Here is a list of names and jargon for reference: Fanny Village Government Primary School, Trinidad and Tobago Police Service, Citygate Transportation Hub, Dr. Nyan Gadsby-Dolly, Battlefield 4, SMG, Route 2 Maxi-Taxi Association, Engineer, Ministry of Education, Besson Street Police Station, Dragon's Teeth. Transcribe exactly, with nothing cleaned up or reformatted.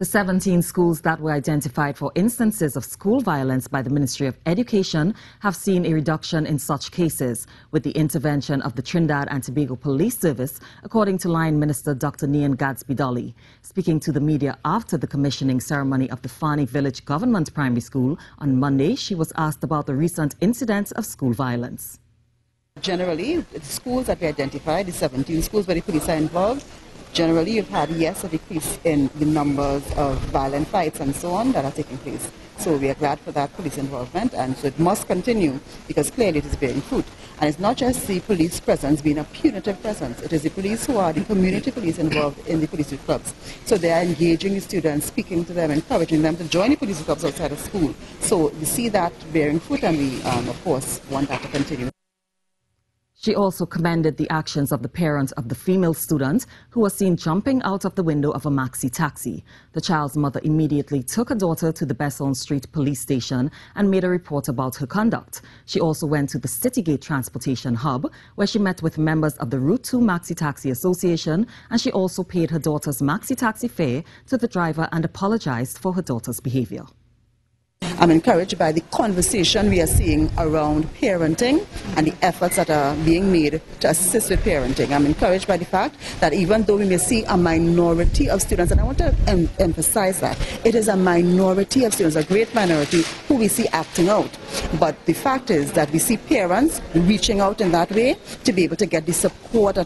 The seventeen schools that were identified for instances of school violence by the Ministry of Education have seen a reduction in such cases with the intervention of the Trinidad and Tobago Police Service, according to Line Minister Doctor Nyan Gadsby-Dolly. Speaking to the media after the commissioning ceremony of the Fanny Village Government Primary School on Monday, she was asked about the recent incidents of school violence. Generally, the schools that we identified, the seventeen schools where the police are involved, generally, you've had, yes, a decrease in the numbers of violent fights and so on that are taking place. So we are glad for that police involvement, and so it must continue because clearly it is bearing fruit. And it's not just the police presence being a punitive presence. It is the police who are the community police involved in the police youth clubs. So they are engaging the students, speaking to them, encouraging them to join the police youth clubs outside of school. So we see that bearing fruit, and we, um, of course, want that to continue. She also commended the actions of the parent of the female student who was seen jumping out of the window of a maxi-taxi. The child's mother immediately took her daughter to the Besson Street Police Station and made a report about her conduct. She also went to the Citygate Transportation Hub, where she met with members of the Route two Maxi-Taxi Association, and she also paid her daughter's maxi-taxi fare to the driver and apologized for her daughter's behavior. I'm encouraged by the conversation we are seeing around parenting and the efforts that are being made to assist with parenting. I'm encouraged by the fact that even though we may see a minority of students, and I want to em emphasize that, it is a minority of students, a great minority, who we see acting out. But the fact is that we see parents reaching out in that way to be able to get the support that